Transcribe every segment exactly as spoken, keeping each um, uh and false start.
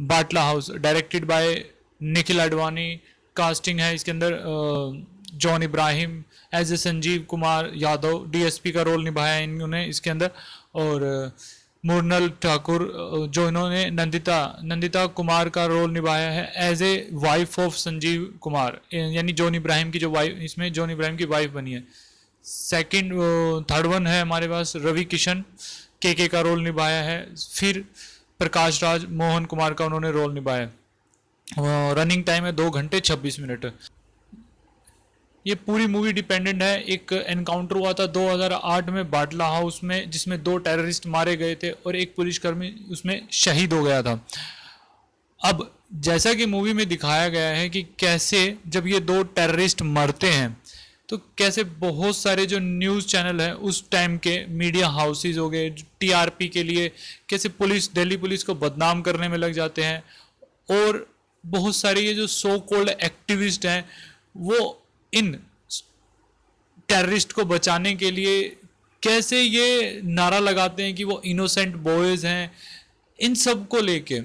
Batla house directed by Nikhil Advani. Casting है इसके अंदर John Abraham as a Sanjeev Kumar Yadav, DSP का रोल निभाया इन्होंने इसके अंदर। और मृणाल ठाकुर जो इन्होंने नंदिता नंदिता कुमार का रोल निभाया है as a wife of Sanjeev Kumar, यानी जॉन इब्राहिम की जो वाइफ, इसमें जॉन इब्राहिम की वाइफ बनी है। सेकंड थर्ड वन है हमारे पास रवि किशन के के का रोल निभाया है। फिर प्रकाश राज मोहन कुमार का उन्होंने रोल निभाया। रनिंग टाइम है दो घंटे छब्बीस मिनट। ये पूरी मूवी डिपेंडेंट है, एक एनकाउंटर हुआ था दो हज़ार आठ में बाटला हाउस में, जिसमें दो टेररिस्ट मारे गए थे और एक पुलिसकर्मी उसमें शहीद हो गया था। अब जैसा कि मूवी में दिखाया गया है कि कैसे जब ये दो टेररिस्ट मरते हैं तो कैसे बहुत सारे जो न्यूज़ चैनल हैं उस टाइम के मीडिया हाउसेज हो गए, टीआरपी के लिए कैसे पुलिस, दिल्ली पुलिस को बदनाम करने में लग जाते हैं। और बहुत सारे ये जो सो कॉल्ड एक्टिविस्ट हैं वो इन टेररिस्ट को बचाने के लिए कैसे ये नारा लगाते हैं कि वो इनोसेंट बॉयज़ हैं। इन सब को लेके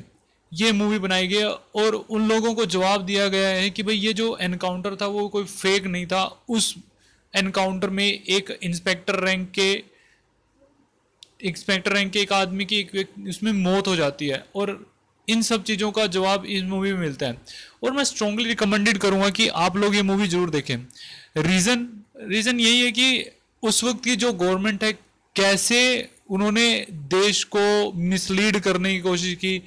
ये मूवी बनाई गई और उन लोगों को जवाब दिया गया है कि भाई ये जो एनकाउंटर था वो कोई फेक नहीं था। उस एनकाउंटर में एक इंस्पेक्टर रैंक के इंस्पेक्टर रैंक के एक आदमी की एक उसमें मौत हो जाती है और इन सब चीज़ों का जवाब इस मूवी में मिलता है। और मैं स्ट्रांगली रिकमेंडेड करूँगा कि आप लोग ये मूवी ज़रूर देखें। रीज़न रीज़न यही है कि उस वक्त की जो गवर्नमेंट है कैसे उन्होंने देश को मिसलीड करने की कोशिश की,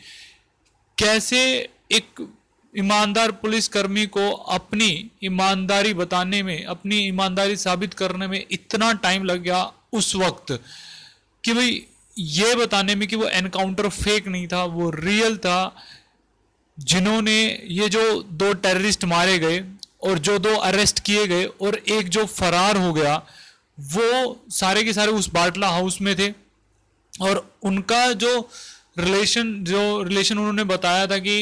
कैसे एक ईमानदार पुलिसकर्मी को अपनी ईमानदारी बताने में, अपनी ईमानदारी साबित करने में इतना टाइम लग गया उस वक्त कि भाई ये बताने में कि वो एनकाउंटर फेक नहीं था, वो रियल था। जिन्होंने ये जो दो टेररिस्ट मारे गए और जो दो अरेस्ट किए गए और एक जो फरार हो गया, वो सारे के सारे उस बाटला हाउस में थे। और उनका जो रिलेशन जो रिलेशन उन्होंने बताया था कि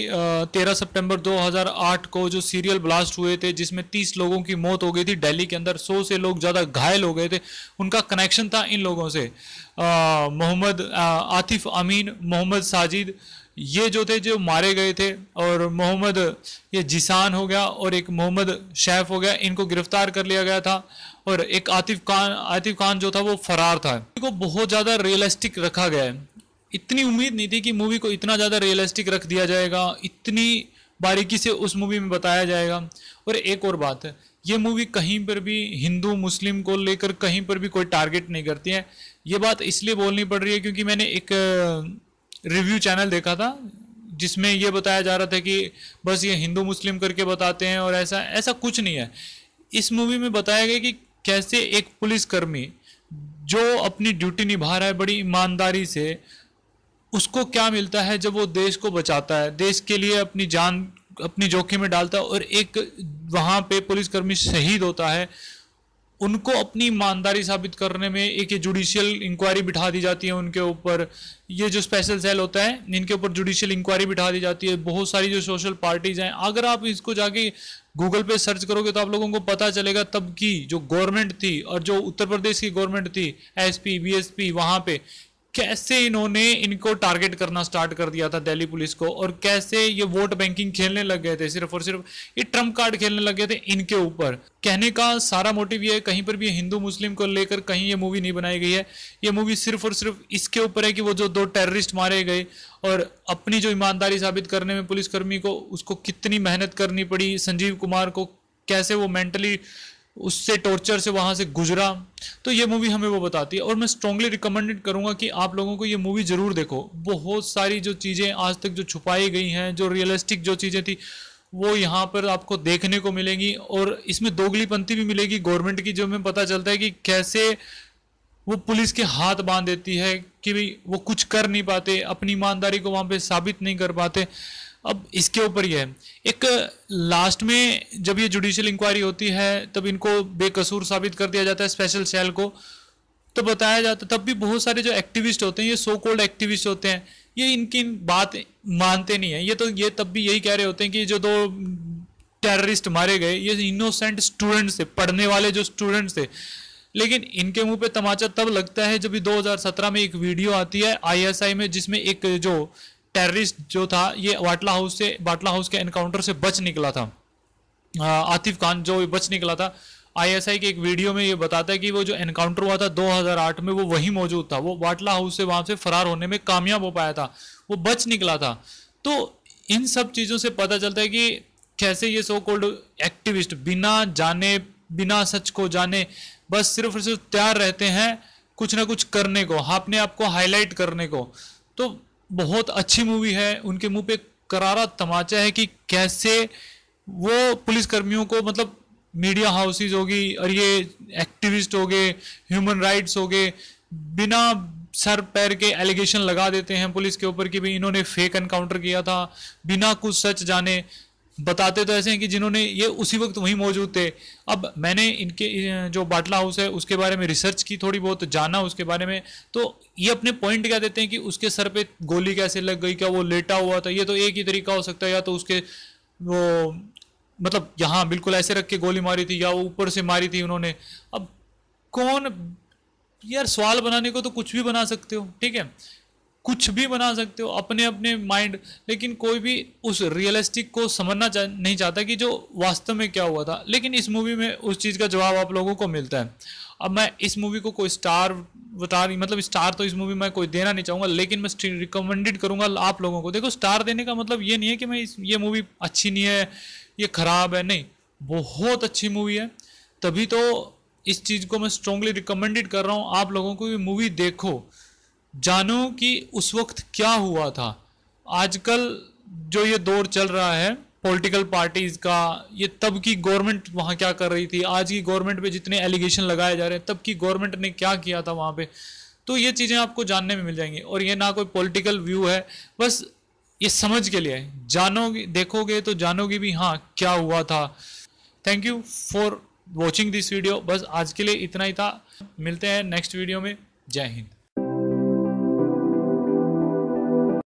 तेरह सितंबर दो हज़ार आठ को जो सीरियल ब्लास्ट हुए थे जिसमें तीस लोगों की मौत हो गई थी दिल्ली के अंदर, सौ से लोग ज़्यादा घायल हो गए थे, उनका कनेक्शन था इन लोगों से। मोहम्मद आतीफ आमीन, मोहमद साजिद, ये जो थे जो मारे गए थे, और मोहम्मद ये जीशान हो गया और एक मोहमद शरीफ हो गया, इनको गिरफ्तार कर लिया गया था। और एक आतिफ खान आतिफ खान जो था वो फरार था। इनको बहुत ज़्यादा रियलिस्टिक रखा गया है। इतनी उम्मीद नहीं थी कि मूवी को इतना ज़्यादा रियलिस्टिक रख दिया जाएगा, इतनी बारीकी से उस मूवी में बताया जाएगा। और एक और बात है, ये मूवी कहीं पर भी हिंदू मुस्लिम को लेकर कहीं पर भी कोई टारगेट नहीं करती है। ये बात इसलिए बोलनी पड़ रही है क्योंकि मैंने एक रिव्यू चैनल देखा था जिसमें यह बताया जा रहा था कि बस ये हिंदू मुस्लिम करके बताते हैं, और ऐसा ऐसा कुछ नहीं है। इस मूवी में बताया गया कि कैसे एक पुलिसकर्मी जो अपनी ड्यूटी निभा रहा है बड़ी ईमानदारी से, उसको क्या मिलता है जब वो देश को बचाता है, देश के लिए अपनी जान अपनी जोखिम में डालता है और एक वहाँ पे पुलिसकर्मी शहीद होता है। उनको अपनी ईमानदारी साबित करने में एक जुडिशियल इंक्वायरी बिठा दी जाती है उनके ऊपर। ये जो स्पेशल सेल होता है इनके ऊपर जुडिशियल इंक्वायरी बिठा दी जाती है। बहुत सारी जो सोशल पार्टीज़ हैं, अगर आप इसको जाके गूगल पे सर्च करोगे तो आप लोगों को पता चलेगा तब की जो गवर्नमेंट थी और जो उत्तर प्रदेश की गवर्नमेंट थी, S P B S P, वहाँ पर कैसे इन्होंने इनको टारगेट करना स्टार्ट कर दिया था दिल्ली पुलिस को, और कैसे ये वोट बैंकिंग खेलने लग गए थे, सिर्फ और सिर्फ ये ट्रम्प कार्ड खेलने लग गए थे इनके ऊपर। कहने का सारा मोटिव ये है, कहीं पर भी हिंदू मुस्लिम को लेकर कहीं ये मूवी नहीं बनाई गई है। ये मूवी सिर्फ और सिर्फ इसके ऊपर है कि वो जो दो टेररिस्ट मारे गए और अपनी जो ईमानदारी साबित करने में पुलिसकर्मी को, उसको कितनी मेहनत करनी पड़ी, संजीव कुमार को कैसे वो मेंटली उससे टॉर्चर से वहाँ से गुजरा। तो ये मूवी हमें वो बताती है और मैं स्ट्रांगली रिकमेंडेड करूँगा कि आप लोगों को ये मूवी ज़रूर देखो। बहुत सारी जो चीज़ें आज तक जो छुपाई गई हैं, जो रियलिस्टिक जो चीज़ें थी, वो यहाँ पर आपको देखने को मिलेंगी। और इसमें दोगलीपंथी भी मिलेगी गवर्नमेंट की, जो हमें पता चलता है कि कैसे वो पुलिस के हाथ बांध देती है कि भाई वो कुछ कर नहीं पाते, अपनी ईमानदारी को वहाँ पर साबित नहीं कर पाते। अब इसके ऊपर यह है, एक लास्ट में जब ये जुडिशियल इंक्वायरी होती है तब इनको बेकसूर साबित कर दिया जाता है स्पेशल सेल को, तो बताया जाता तब भी बहुत सारे जो एक्टिविस्ट होते हैं, ये सो कॉल्ड एक्टिविस्ट होते हैं, ये इनकी बात मानते नहीं है। ये तो ये तब भी यही कह रहे होते हैं कि जो दो टेररिस्ट मारे गए ये इनोसेंट स्टूडेंट्स थे, पढ़ने वाले जो स्टूडेंट्स थे। लेकिन इनके मुंह पे तमाचा तब लगता है जब भी दो हज़ार सत्रह में एक वीडियो आती है आई एस आई में, जिसमें एक जो टेररिस्ट जो था ये बाटला हाउस से बाटला हाउस के एनकाउंटर से बच निकला था। आतिफ खान जो बच निकला था, आईएसआई के एक वीडियो में ये बताता है कि वो जो एनकाउंटर हुआ था दो हज़ार आठ में वो वहीं मौजूद था। वो बाटला हाउस से वहाँ से फरार होने में कामयाब हो पाया था, वो बच निकला था। तो इन सब चीज़ों से पता चलता है कि कैसे ये सो कॉल्ड एक्टिविस्ट बिना जाने, बिना सच को जाने, बस सिर्फ सिर्फ तैयार रहते हैं कुछ ना कुछ करने को, अपने आप को हाईलाइट करने को। तो बहुत अच्छी मूवी है, उनके मुंह पे करारा तमाचा है कि कैसे वो पुलिसकर्मियों को, मतलब मीडिया हाउसेज होगी और ये एक्टिविस्ट हो गए, ह्यूमन राइट्स हो गए, बिना सर पैर के एलिगेशन लगा देते हैं पुलिस के ऊपर कि भाई इन्होंने फेक एनकाउंटर किया था, बिना कुछ सच जाने। बताते तो ऐसे हैं कि जिन्होंने ये उसी वक्त वहीं मौजूद थे। अब मैंने इनके जो बाटला हाउस है उसके बारे में रिसर्च की, थोड़ी बहुत जाना उसके बारे में। तो ये अपने पॉइंट क्या देते हैं कि उसके सर पे गोली कैसे लग गई, क्या वो लेटा हुआ था? ये तो एक ही तरीका हो सकता है, या तो उसके वो मतलब यहाँ बिल्कुल ऐसे रख के गोली मारी थी, या वो ऊपर से मारी थी उन्होंने। अब कौन यार, सवाल बनाने को तो कुछ भी बना सकते हो, ठीक है, कुछ भी बना सकते हो अपने अपने माइंड, लेकिन कोई भी उस रियलिस्टिक को समझना चा, नहीं चाहता कि जो वास्तव में क्या हुआ था। लेकिन इस मूवी में उस चीज़ का जवाब आप लोगों को मिलता है। अब मैं इस मूवी को कोई स्टार बता रही, मतलब स्टार तो इस मूवी में कोई देना नहीं चाहूँगा, लेकिन मैं रिकमेंडेड करूँगा आप लोगों को। देखो, स्टार देने का मतलब ये नहीं है कि मैं इस ये मूवी अच्छी नहीं है, ये ख़राब है, नहीं, बहुत अच्छी मूवी है। तभी तो इस चीज़ को मैं स्ट्रांगली रिकमेंडेड कर रहा हूँ आप लोगों को, ये मूवी देखो, जानो कि उस वक्त क्या हुआ था। आजकल जो ये दौर चल रहा है पॉलिटिकल पार्टीज़ का, ये तब की गवर्नमेंट वहाँ क्या कर रही थी, आज की गवर्नमेंट पे जितने एलिगेशन लगाए जा रहे हैं, तब की गवर्नमेंट ने क्या किया था वहाँ पे, तो ये चीज़ें आपको जानने में मिल जाएंगी। और ये ना कोई पॉलिटिकल व्यू है, बस ये समझ के लिए जानोगे, देखोगे तो जानोगे भी हाँ क्या हुआ था। Thank you for watching this video. बस आज के लिए इतना ही था, मिलते हैं नेक्स्ट वीडियो में। जय हिंद।